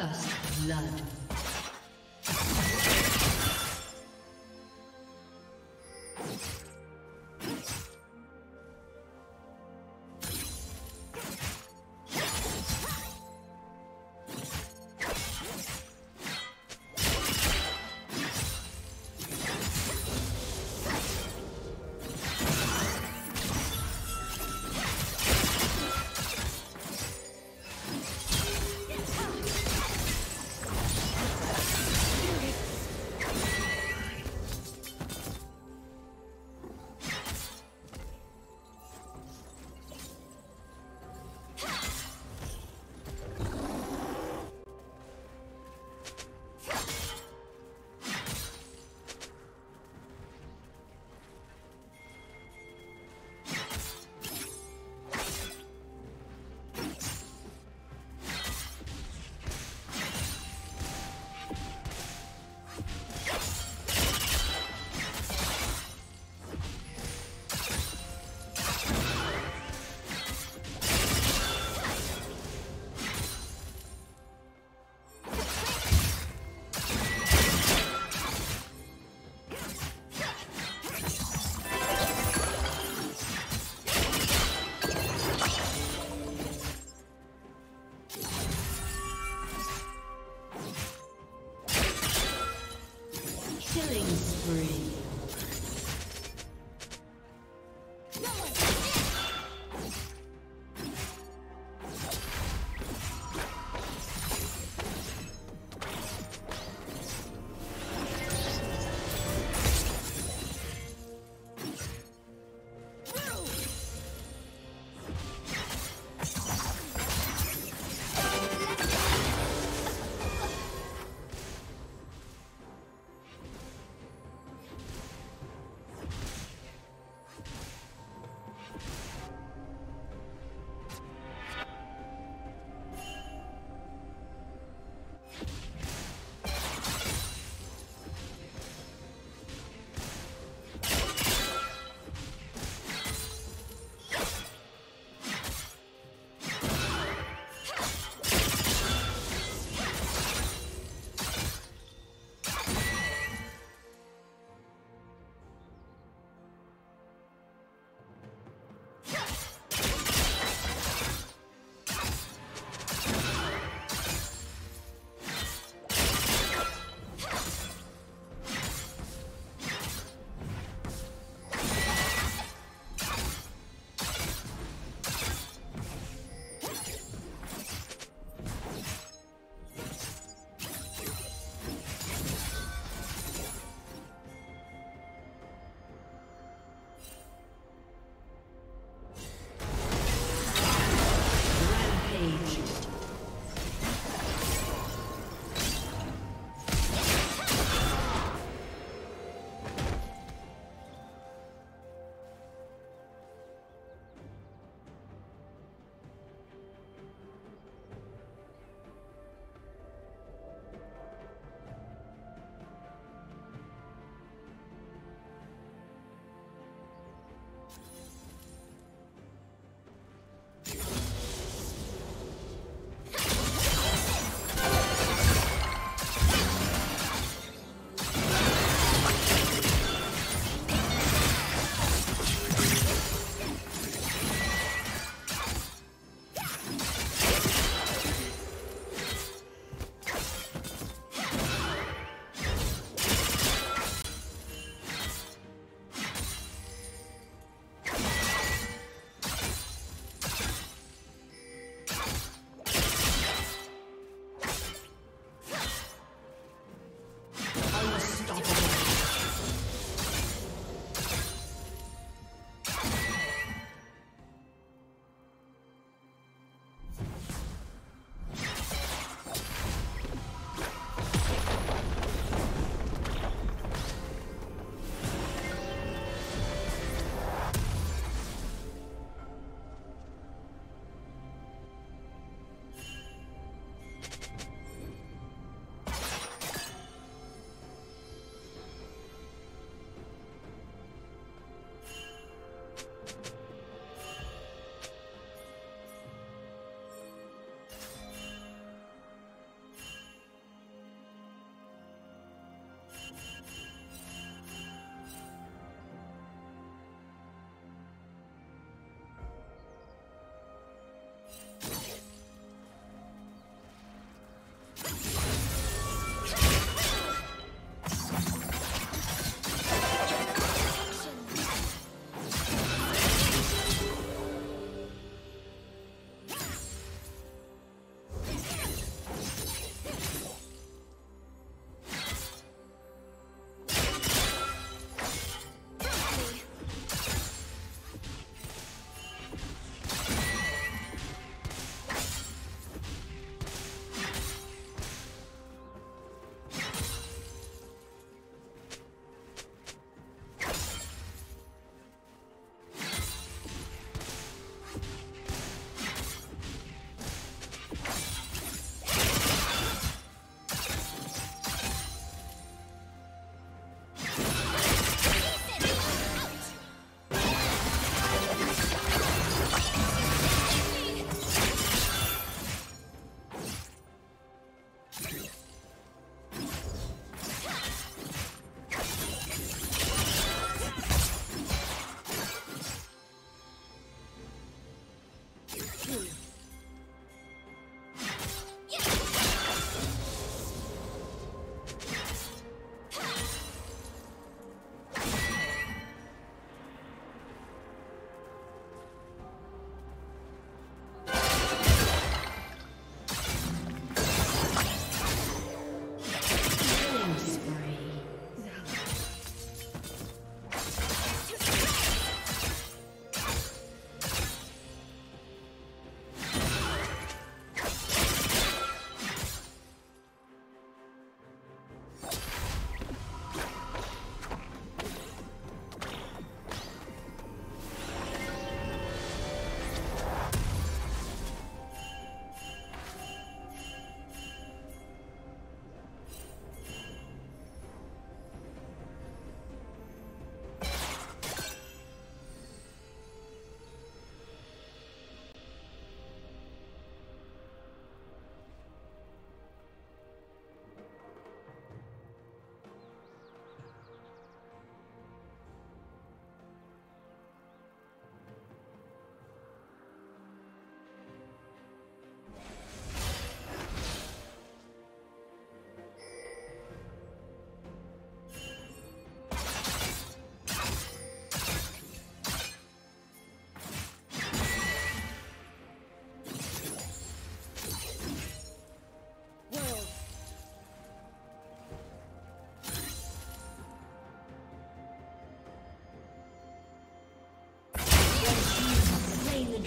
First blood.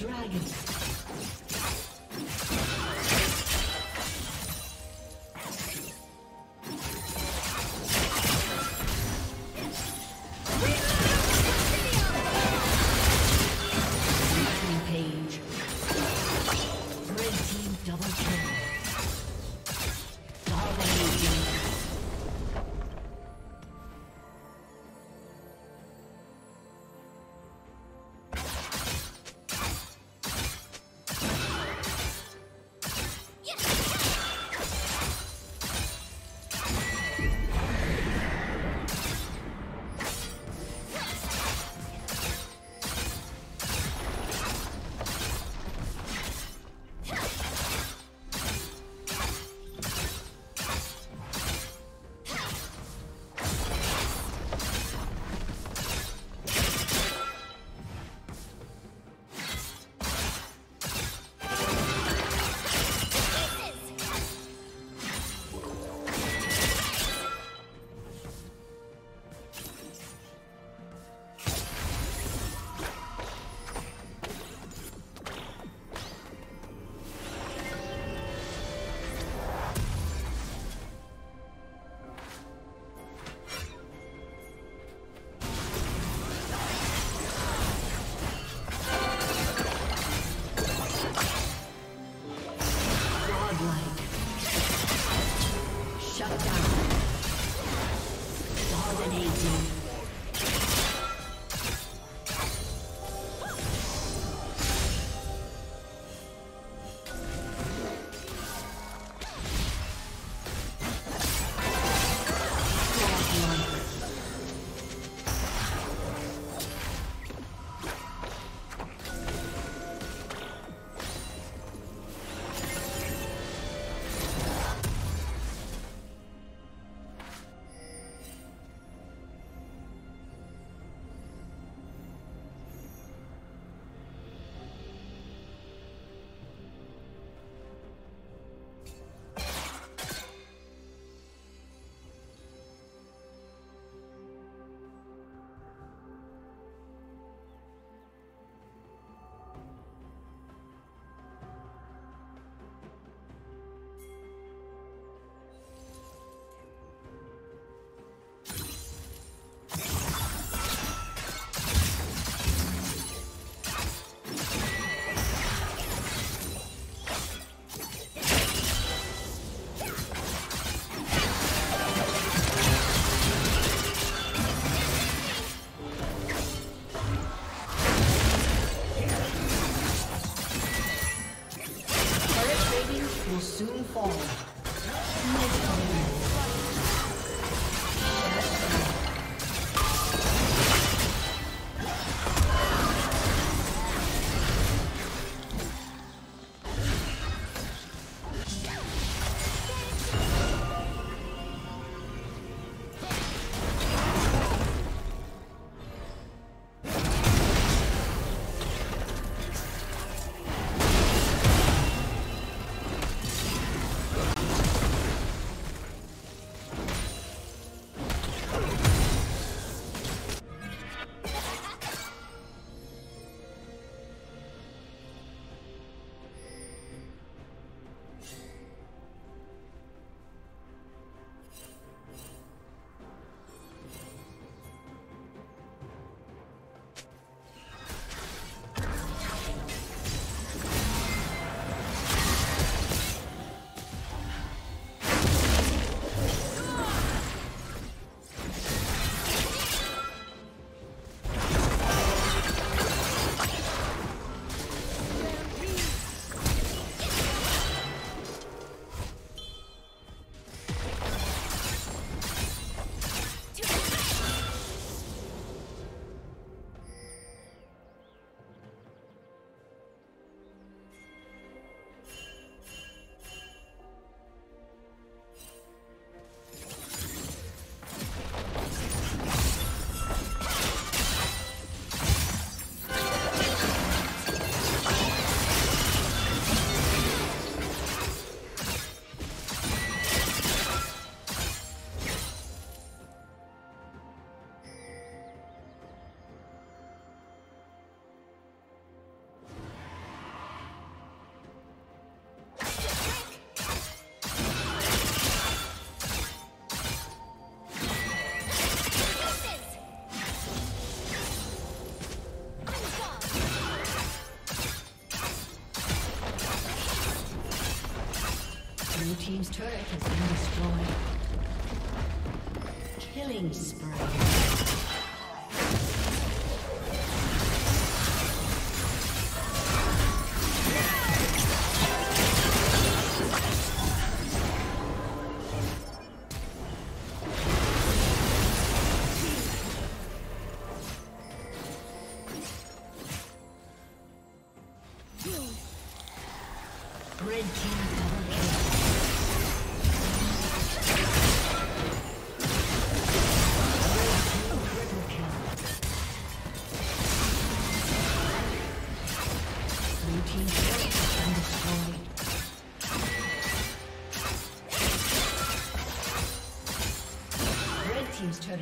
dragon. team's turret has been destroyed. Killing spree. Team's turret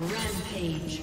Rampage.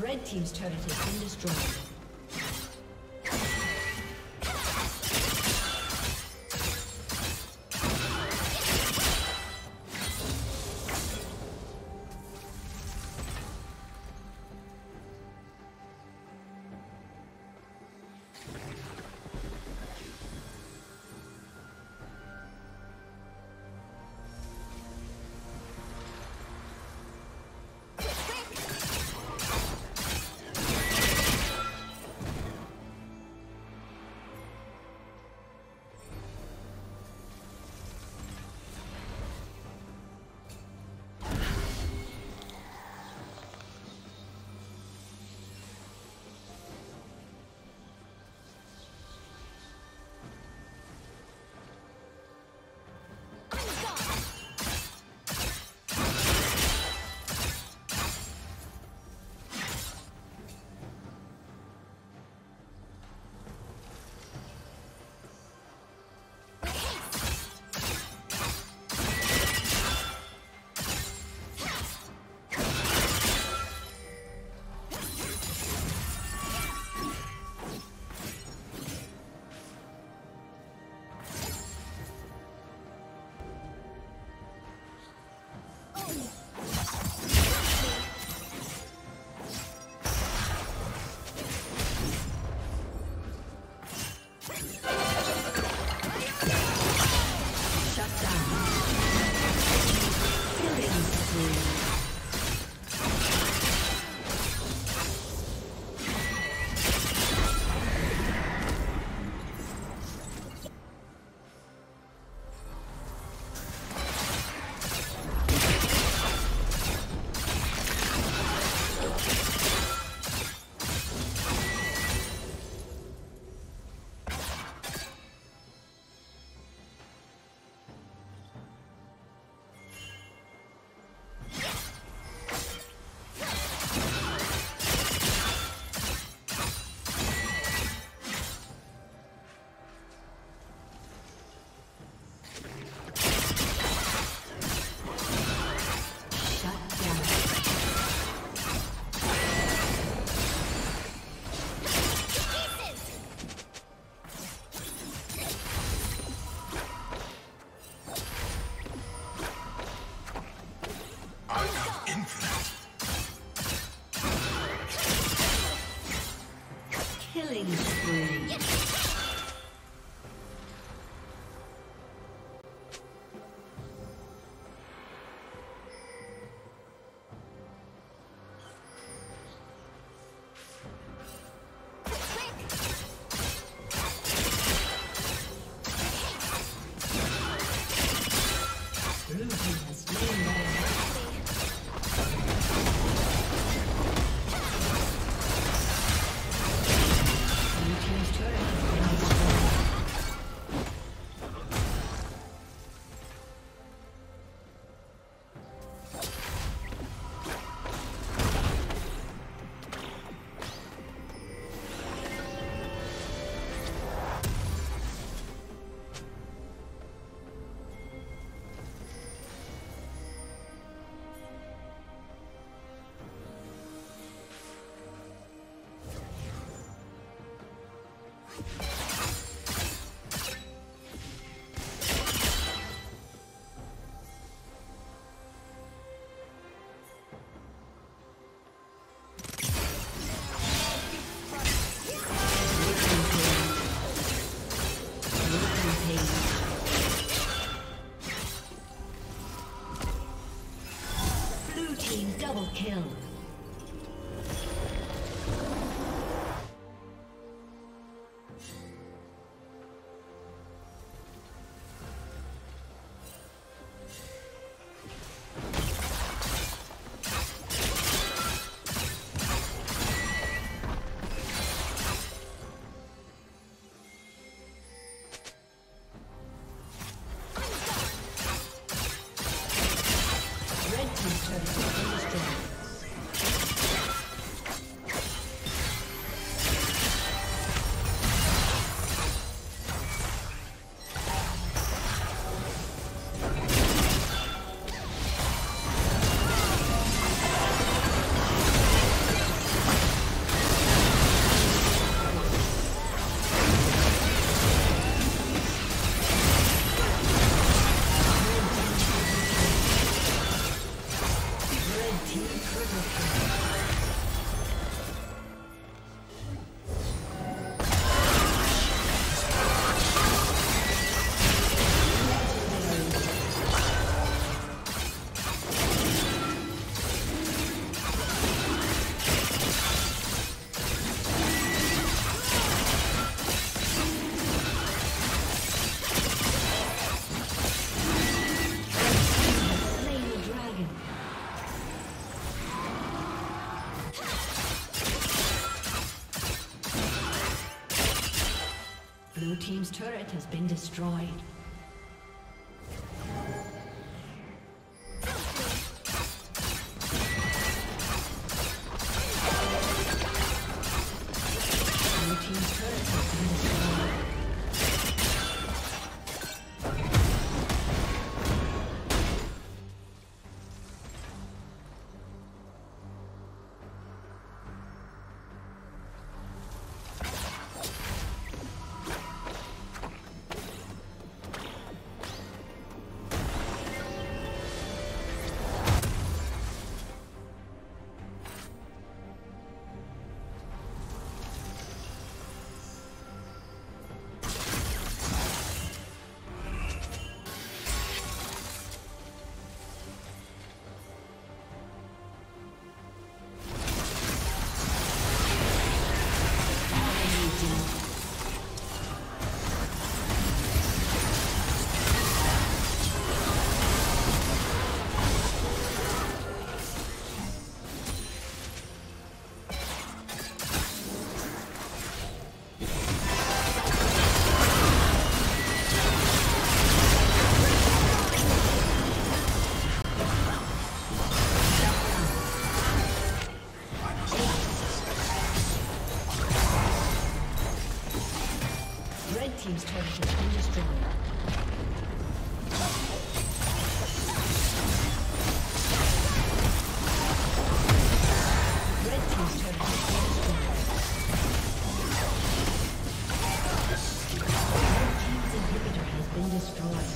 Red team's turret has been destroyed. kill. Blue team's turret has been destroyed. Blue team's turret has been destroyed. Team's turret has been destroyed. Red team's turret has been destroyed.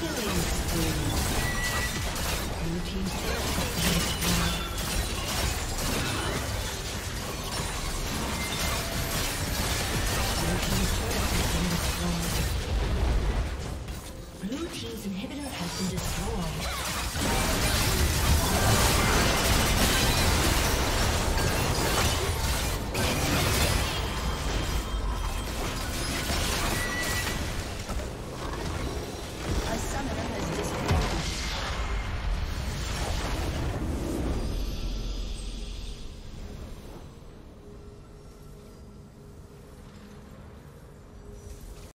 Killing spree. Blue team's turret has been destroyed.